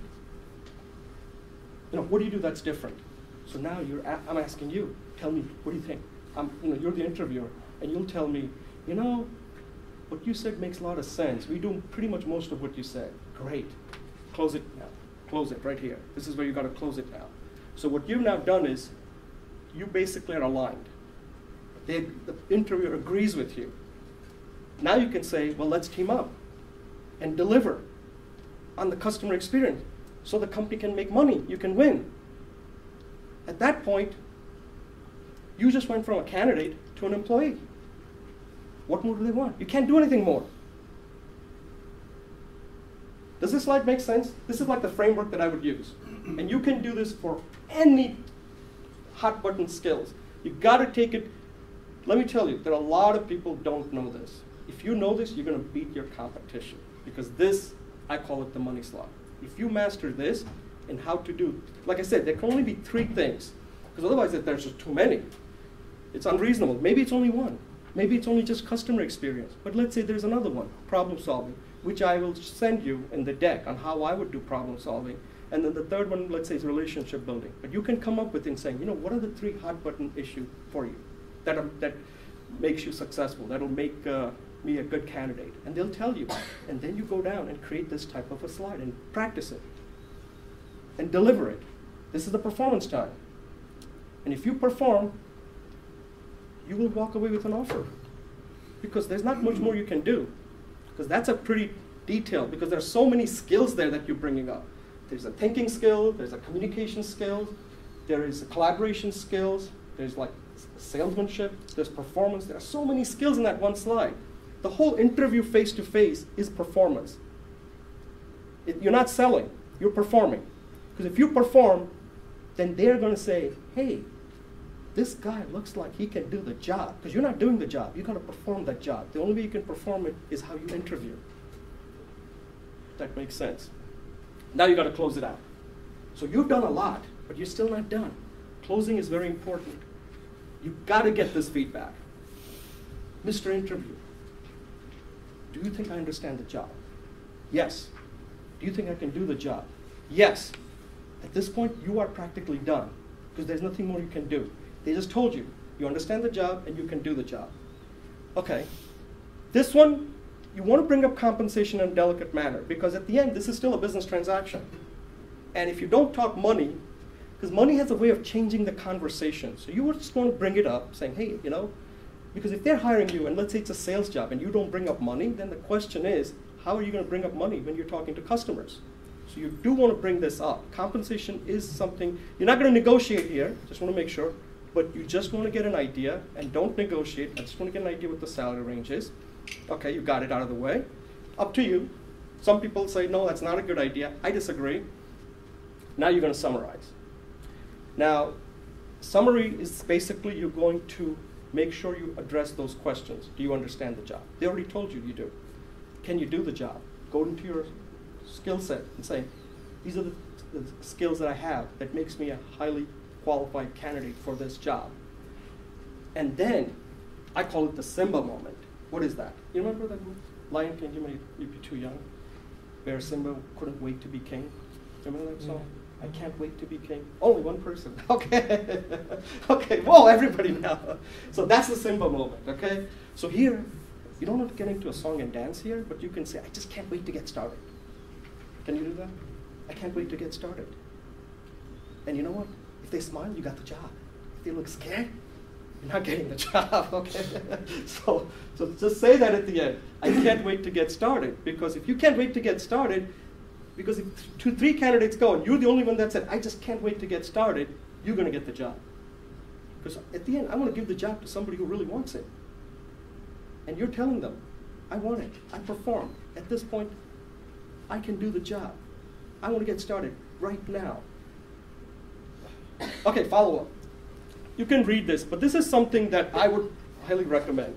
You know, what do you do that's different? So now you're, I'm asking you, tell me, what do you think? I'm, you know, you're the interviewer, and you'll tell me, you know, what you said makes a lot of sense. We do pretty much most of what you said. Great. Close it now. Close it right here. This is where you got to close it now. So what you've now done is you basically are aligned. They, the interviewer agrees with you. Now you can say, well, let's team up and deliver on the customer experience so the company can make money. You can win. At that point, you just went from a candidate to an employee. What more do they want? You can't do anything more. Does this slide make sense? This is like the framework that I would use. And you can do this for any hot button skills. You've got to take it. Let me tell you, there are a lot of people who don't know this. If you know this, you're going to beat your competition. Because this, I call it the money slot. If you master this and how to do, like I said, there can only be three things. Because otherwise, there's just too many. It's unreasonable. Maybe it's only one. Maybe it's only just customer experience, but let's say there's another one, problem solving, which I will send you in the deck on how I would do problem solving. And then the third one, let's say, is relationship building. But you can come up with and saying, you know, what are the three hot button issues for you that, are, that makes you successful, that'll make uh, me a good candidate? And they'll tell you. And then you go down and create this type of a slide and practice it and deliver it. This is the performance time. And if you perform, you will walk away with an offer. Because there's not much more you can do. Because that's a pretty detailed, because there are so many skills there that you're bringing up. There's a thinking skill, there's a communication skill, there is a collaboration skills, there's like salesmanship, there's performance. There are so many skills in that one slide. The whole interview face-to-face is performance. It, you're not selling, you're performing. Because if you perform, then they're going to say, hey, this guy looks like he can do the job. Because you're not doing the job. You've got to perform that job. The only way you can perform it is how you interview. That makes sense. Now you've got to close it out. So you've done a lot, but you're still not done. Closing is very important. You've got to get this feedback. Mister Interview, do you think I understand the job? Yes. Do you think I can do the job? Yes. At this point, you are practically done, because there's nothing more you can do. They just told you, you understand the job and you can do the job. Okay, this one, you want to bring up compensation in a delicate manner, because at the end, this is still a business transaction. And if you don't talk money, because money has a way of changing the conversation. So you were just going to bring it up, saying, hey, you know, because if they're hiring you, and let's say it's a sales job, and you don't bring up money, then the question is, how are you going to bring up money when you're talking to customers? So you do want to bring this up. Compensation is something, you're not going to negotiate here, just want to make sure. But you just want to get an idea, and don't negotiate. I just want to get an idea what the salary range is. Okay, you got it out of the way. Up to you. Some people say, no, that's not a good idea. I disagree. Now you're going to summarize. Now, summary is basically you're going to make sure you address those questions. Do you understand the job? They already told you you do. Can you do the job? Go into your skill set and say, these are the, the skills that I have that makes me a highly qualified candidate for this job. And then, I call it the Simba moment. What is that? You remember that movie, Lion King, you may be too young, where Simba couldn't wait to be king? Remember that song? Yeah. I can't wait to be king. Only one person, okay. Okay, whoa, everybody now. So that's the Simba moment, okay? So here, you don't have to get into a song and dance here, but you can say, I just can't wait to get started. Can you do that? I can't wait to get started. And you know what? If they smile, you got the job. If they look scared, you're not getting the job, okay? so, so just say that at the end. I can't wait to get started. Because if you can't wait to get started, because if two, three candidates go and you're the only one that said, I just can't wait to get started, you're gonna get the job. Because at the end, I wanna give the job to somebody who really wants it. And you're telling them, I want it, I perform. At this point, I can do the job. I wanna get started right now. Okay, follow up. You can read this, but this is something that I would highly recommend.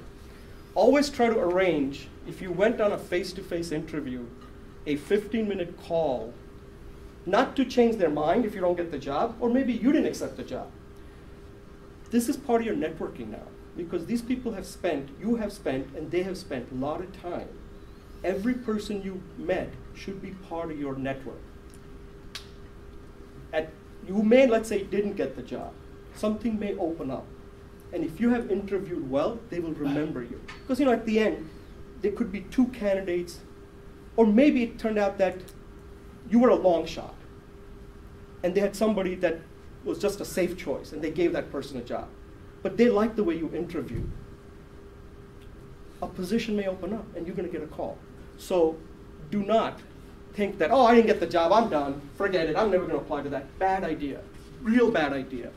Always try to arrange, if you went on a face-to-face interview, a fifteen minute call, not to change their mind if you don't get the job, or maybe you didn't accept the job. This is part of your networking now, because these people have spent, you have spent, and they have spent a lot of time. Every person you met should be part of your network. At, you may, let's say, didn't get the job. Something may open up. And if you have interviewed well, they will remember you. Because you know, at the end, there could be two candidates, or maybe it turned out that you were a long shot, and they had somebody that was just a safe choice, and they gave that person a job. But they liked the way you interviewed. A position may open up, and you're gonna get a call. So do not think that, oh, I didn't get the job, I'm done, forget it, I'm never gonna apply to that. Bad idea, real bad idea.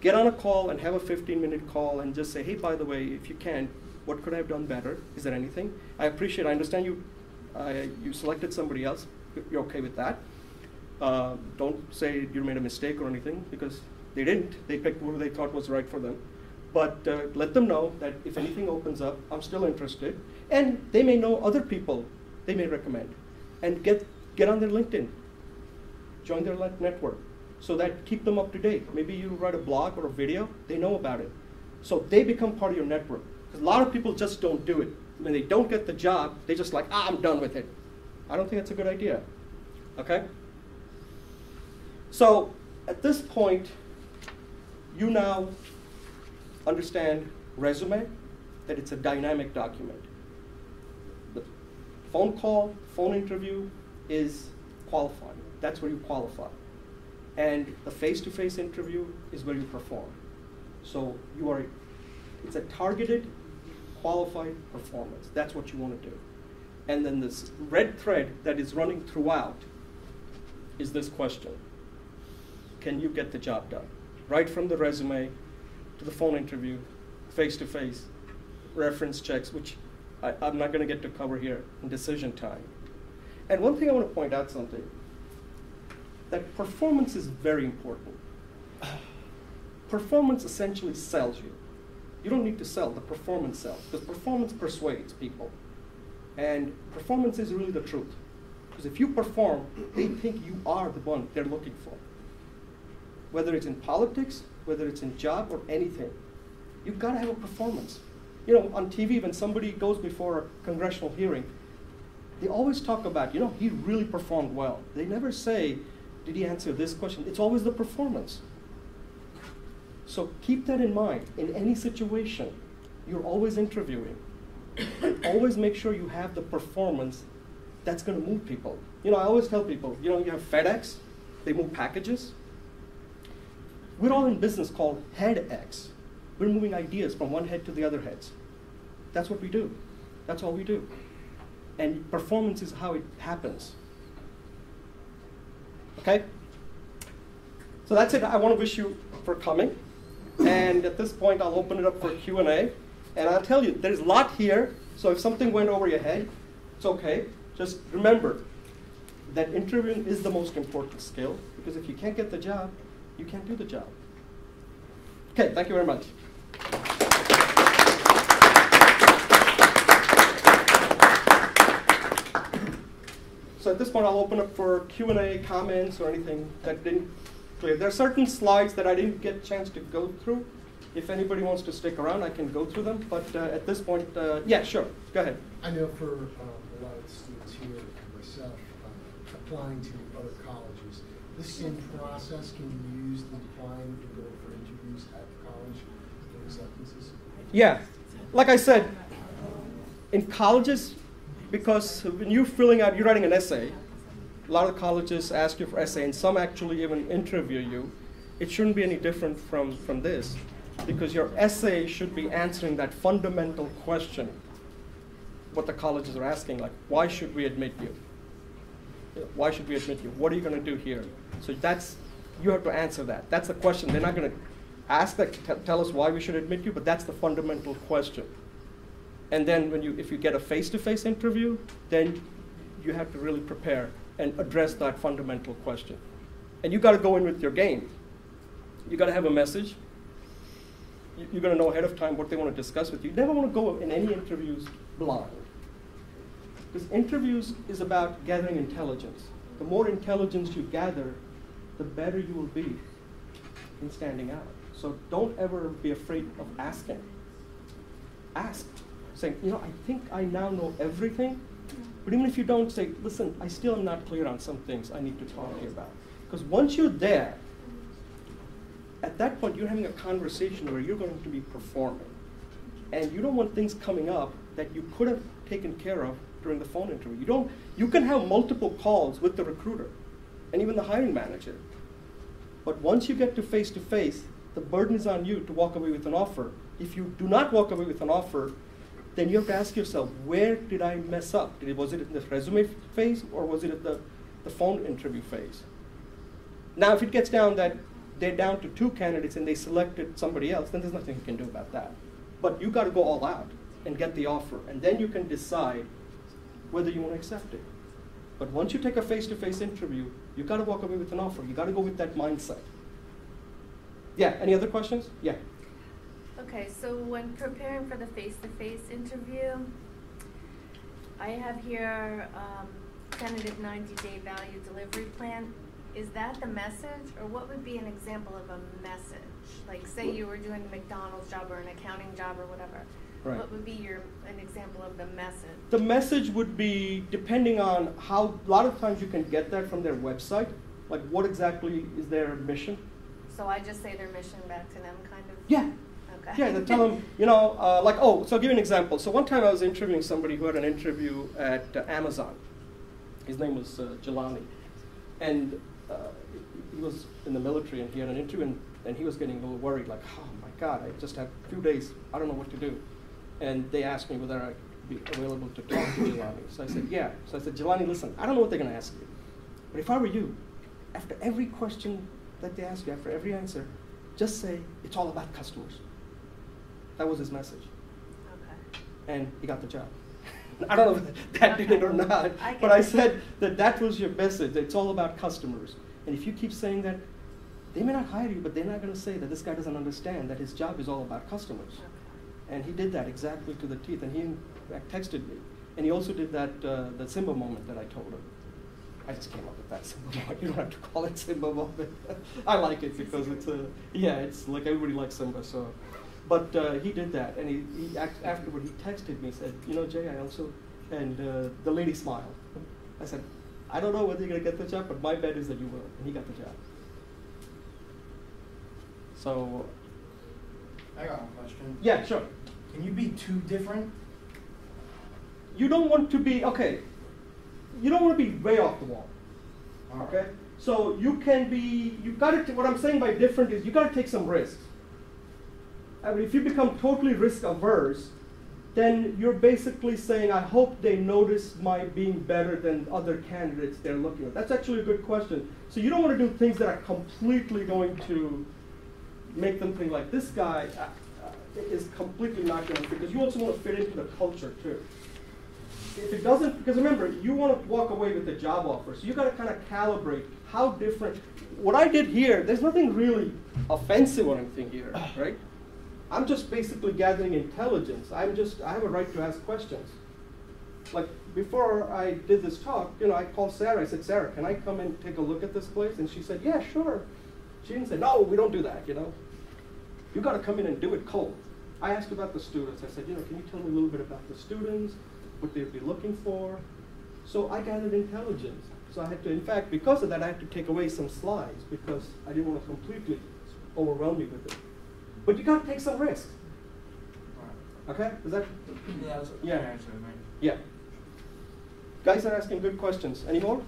Get on a call and have a fifteen minute call and just say, hey, by the way, if you can, what could I have done better? Is there anything? I appreciate, I understand you, uh, you selected somebody else. You're okay with that. Uh, don't say you made a mistake or anything, because they didn't. They picked who they thought was right for them. But uh, let them know that if anything opens up, I'm still interested. And they may know other people they may recommend. And get, get on their LinkedIn. Join their network. So that keep them up to date. Maybe you write a blog or a video, they know about it. So they become part of your network. A lot of people just don't do it. When they don't get the job, they're just like, ah, I'm done with it. I don't think that's a good idea, okay? So at this point, you now understand resume, that it's a dynamic document. The phone call, phone interview is qualifying. That's where you qualify. And the face-to-face interview is where you perform. So you are, it's a targeted, qualified performance. That's what you want to do. And then this red thread that is running throughout is this question. Can you get the job done? Right from the resume to the phone interview, face-to-face, reference checks, which I, I'm not going to get to cover here, in decision time. And one thing I want to point out something. That performance is very important. Performance essentially sells you. You don't need to sell, the performance sells, because performance persuades people. And performance is really the truth. Because if you perform, they think you are the one they're looking for. Whether it's in politics, whether it's in job, or anything, you've got to have a performance. You know, on T V, when somebody goes before a congressional hearing, they always talk about, you know, he really performed well. They never say, did he answer this question? It's always the performance. So keep that in mind. In any situation, you're always interviewing. Always make sure you have the performance that's going to move people. You know, I always tell people, you know, you have FedEx, they move packages. We're all in business called HeadX. We're moving ideas from one head to the other heads. That's what we do. That's all we do. And performance is how it happens. Okay? So that's it. I want to wish you for coming. And at this point, I'll open it up for Q and A. And I'll tell you, there's a lot here. So if something went over your head, it's okay. Just remember that interviewing is the most important skill. Because if you can't get the job, you can do the job. Okay, thank you very much. So at this point, I'll open up for Q and A, comments, or anything that didn't clear. There are certain slides that I didn't get a chance to go through. If anybody wants to stick around, I can go through them. But uh, at this point, uh, yeah, sure, go ahead. I know for um, a lot of students here and myself, uh, applying to other colleges, this same process can be used in applying and going for interviews at the college for acceptances? Yeah, like I said, in colleges, because when you're filling out, you're writing an essay, a lot of colleges ask you for essay, and some actually even interview you. It shouldn't be any different from, from this, because your essay should be answering that fundamental question, what the colleges are asking, like, why should we admit you? Why should we admit you? What are you going to do here? So that's, you have to answer that. That's the question. They're not going to ask that, tell us why we should admit you, but that's the fundamental question. And then when you, if you get a face-to-face interview, then you have to really prepare and address that fundamental question. And you got to go in with your game. You got to have a message. You, you're going to know ahead of time what they want to discuss with you. You never want to go in any interviews blind. Because interviews is about gathering intelligence. The more intelligence you gather, the better you will be in standing out. So don't ever be afraid of asking. Ask. Saying, you know, I think I now know everything. But even if you don't, say, listen, I still am not clear on some things I need to talk to you about. Because once you're there, at that point, you're having a conversation where you're going to be performing. And you don't want things coming up that you could have taken care of during the phone interview. You don't, you can have multiple calls with the recruiter and even the hiring manager. But once you get to face-to-face, the burden is on you to walk away with an offer. If you do not walk away with an offer, then you have to ask yourself, where did I mess up? Did it, was it in the resume phase, or was it at the, the phone interview phase? Now, if it gets down that they're down to two candidates and they selected somebody else, then there's nothing you can do about that. But you got to go all out and get the offer, and then you can decide whether you want to accept it. But once you take a face-to-face interview, you got to walk away with an offer. You got to go with that mindset. Yeah, any other questions? Yeah. Okay, so when preparing for the face-to-face interview, I have here um, tentative ninety-day value delivery plan. Is that the message, or what would be an example of a message? Like, say you were doing a McDonald's job or an accounting job or whatever. Right. What would be your, an example of the message? The message would be, depending on how, a lot of times you can get that from their website, like what exactly is their mission? So I just say their mission back to them, kind of? Yeah. Okay. Yeah, they tell them, you know, uh, like, oh, so I'll give you an example. So one time I was interviewing somebody who had an interview at uh, Amazon. His name was uh, Jelani. And uh, he was in the military, and he had an interview, and, and he was getting a little worried, like, oh my God, I just have a few days, I don't know what to do. And they asked me whether I'd be available to talk to Jelani. So I said, yeah. So I said, Jelani, listen, I don't know what they're going to ask you. But if I were you, after every question that they ask you, after every answer, just say, it's all about customers. That was his message. Okay. And he got the job. I don't know if that okay. did it or not, I but I said that that was your message. It's all about customers. And if you keep saying that, they may not hire you, but they're not going to say that this guy doesn't understand that his job is all about customers. Okay. And he did that exactly to the teeth, and he texted me. And he also did that, uh, that Simba moment that I told him. I just came up with that Simba moment. You don't have to call it Simba moment. I like it because it's a, yeah, it's like everybody likes Simba, so. But uh, he did that, and he, he act afterward he texted me, said, you know, Jay, I also, and uh, the lady smiled. I said, I don't know whether you're gonna get the job, but my bet is that you will, and he got the job. So. I got a question. Yeah, sure. Can you be too different? You don't want to be, okay, you don't want to be way off the wall, all okay? Right. So you can be, you got to, what I'm saying by different is you got to take some risks. I mean, if you become totally risk averse, then you're basically saying, I hope they notice my being better than other candidates they're looking at. That's actually a good question. So you don't want to do things that are completely going to make them think like this guy uh, is completely not going to fit, because you also want to fit into the culture too. if it doesn't, because remember, you want to walk away with a job offer, so you got to kind of calibrate how different. What I did here, there's nothing really offensive or anything here, right? I'm just basically gathering intelligence. I'm just, I have a right to ask questions. Like, before I did this talk, you know, I called Sarah. I said, Sarah, can I come and take a look at this place? And she said, yeah, sure. She didn't say, no, we don't do that, you know. You got to come in and do it cold. I asked about the students. I said, you know, can you tell me a little bit about the students, what they'd be looking for? So I gathered intelligence. So I had to, in fact, because of that, I had to take away some slides because I didn't want to completely overwhelm you with it. But you got to take some risks. Okay? Is that? Yeah. That's yeah. Answer, yeah. Guys are asking good questions. Any more?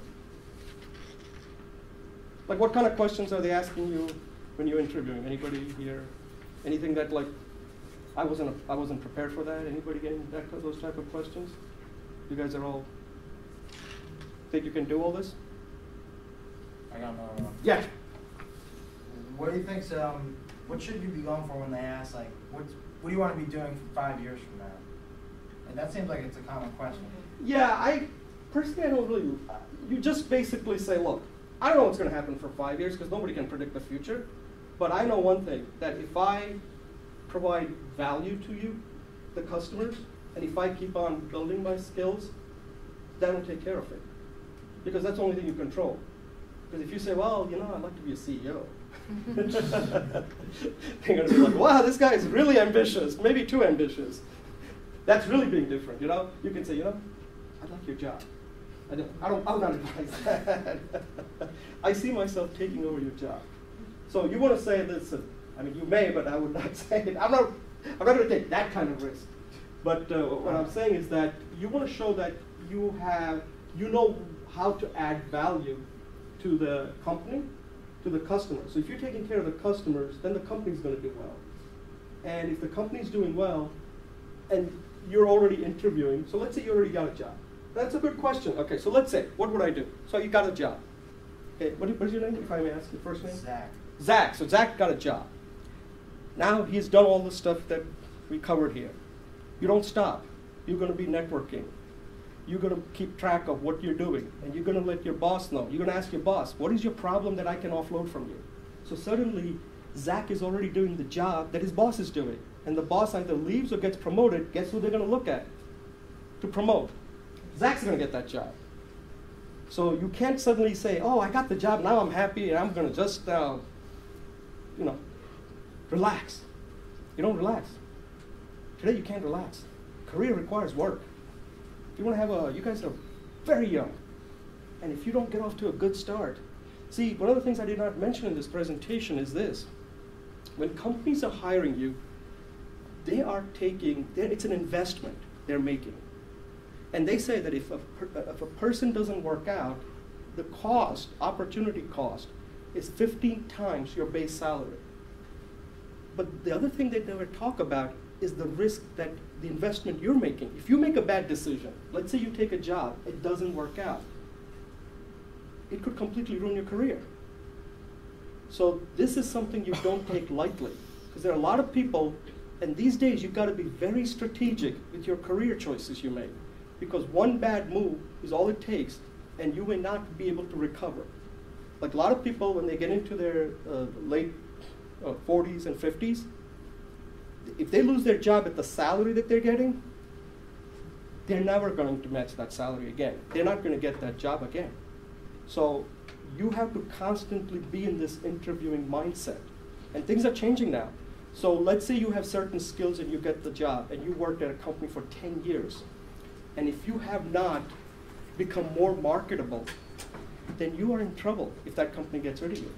Like, what kind of questions are they asking you when you're interviewing? Anybody here? Anything that, like, I wasn't a, I wasn't prepared for that. Anybody getting that, those type of questions? You guys are all think you can do all this? I got another one. Yeah. What do you think? Um, what should you be going for when they ask, like, what's, what do you want to be doing five years from now? And that seems like it's a common question. Yeah, I personally I don't really. You just basically say, look, I don't know what's going to happen for five years because nobody can predict the future. But I know one thing, that if I provide value to you, the customers, and if I keep on building my skills, that will take care of it. Because that's the only thing you control. Because if you say, well, you know, I'd like to be a C E O, they're going to be like, wow, this guy is really ambitious, maybe too ambitious. That's really being different, you know? You can say, you know, I'd like your job. I don't, I don't, I would not advise that. I see myself taking over your job. So you want to say, listen, I mean, you may, but I would not say it. I'm not, I'm not going to take that kind of risk. But uh, what I'm saying is that you want to show that you have, you know how to add value to the company, to the customer. So if you're taking care of the customers, then the company's going to do well. And if the company's doing well, and you're already interviewing, so let's say you already got a job. That's a good question. Okay, so let's say, what would I do? So you got a job. Okay, what, what's your name, if I may ask your first name? Zach. Zach, so Zach got a job. Now he's done all the stuff that we covered here. You don't stop. You're going to be networking. You're going to keep track of what you're doing, and you're going to let your boss know. You're going to ask your boss, what is your problem that I can offload from you? So suddenly, Zach is already doing the job that his boss is doing, and the boss either leaves or gets promoted. Guess who they're going to look at to promote? Zach's going to get that job. So you can't suddenly say, oh, I got the job, now I'm happy, and I'm going to just, uh, you know, relax. You don't relax. Today you can't relax. Career requires work. You want to have a, you guys are very young. And if you don't get off to a good start, see, one of the things I did not mention in this presentation is this. When companies are hiring you, they are taking, it's an investment they're making. And they say that if a, if a person doesn't work out, the cost, opportunity cost, is fifteen times your base salary. But the other thing they never talk about is the risk that the investment you're making. If you make a bad decision, let's say you take a job, it doesn't work out. It could completely ruin your career. So this is something you don't take lightly. Because there are a lot of people, and these days you've got to be very strategic with your career choices you make. Because one bad move is all it takes, and you may not be able to recover. Like a lot of people, when they get into their uh, late uh, forties and fifties, if they lose their job at the salary that they're getting, they're never going to match that salary again. They're not going to get that job again. So you have to constantly be in this interviewing mindset. And things are changing now. So let's say you have certain skills and you get the job, and you worked at a company for ten years. And if you have not become more marketable, then you are in trouble if that company gets rid of you.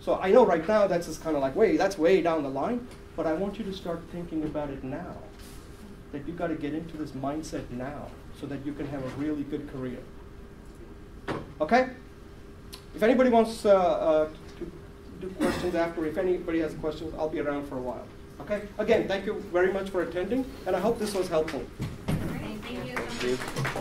So I know right now that's just kind of like, wait, that's way down the line. But I want you to start thinking about it now, that you've got to get into this mindset now so that you can have a really good career. OK? If anybody wants uh, uh, to do questions after, if anybody has questions, I'll be around for a while. OK? Again, thank you very much for attending, and I hope this was helpful. All right, thank you so much.